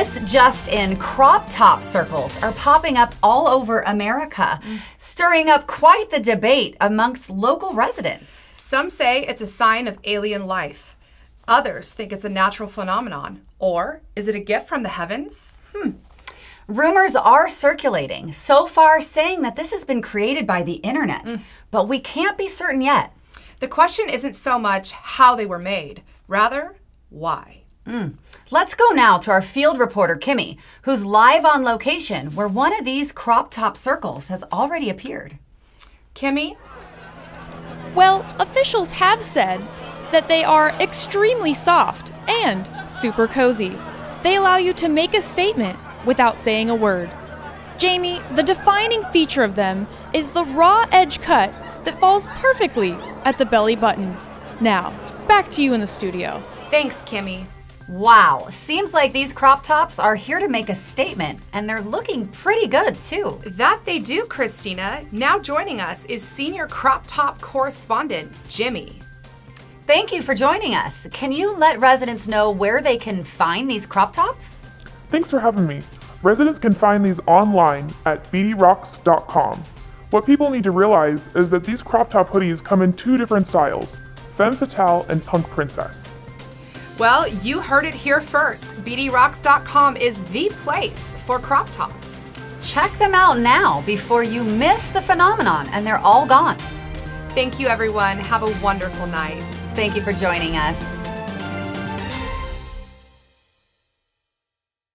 This just in, crop top circles are popping up all over America, stirring up quite the debate amongst local residents. Some say it's a sign of alien life. Others think it's a natural phenomenon. Or is it a gift from the heavens? Rumors are circulating, so far saying that this has been created by the internet, but we can't be certain yet. The question isn't so much how they were made, rather why. Let's go now to our field reporter, Kimmy, who's live on location where one of these crop top circles has already appeared. Kimmy? Well, officials have said that they are extremely soft and super cozy. They allow you to make a statement without saying a word. Jamie, the defining feature of them is the raw edge cut that falls perfectly at the belly button. Now, back to you in the studio. Thanks, Kimmy. Wow, seems like these crop tops are here to make a statement, and they're looking pretty good too. That they do, Christina. Now joining us is senior crop top correspondent, Jimmy. Thank you for joining us. Can you let residents know where they can find these crop tops? Thanks for having me. Residents can find these online at bdrocks.com. What people need to realize is that these crop top hoodies come in two different styles, Femme Fatale and Punk Princess. Well, you heard it here first. bdrocks.com is the place for crop tops. Check them out now before you miss the phenomenon and they're all gone. Thank you, everyone. Have a wonderful night. Thank you for joining us.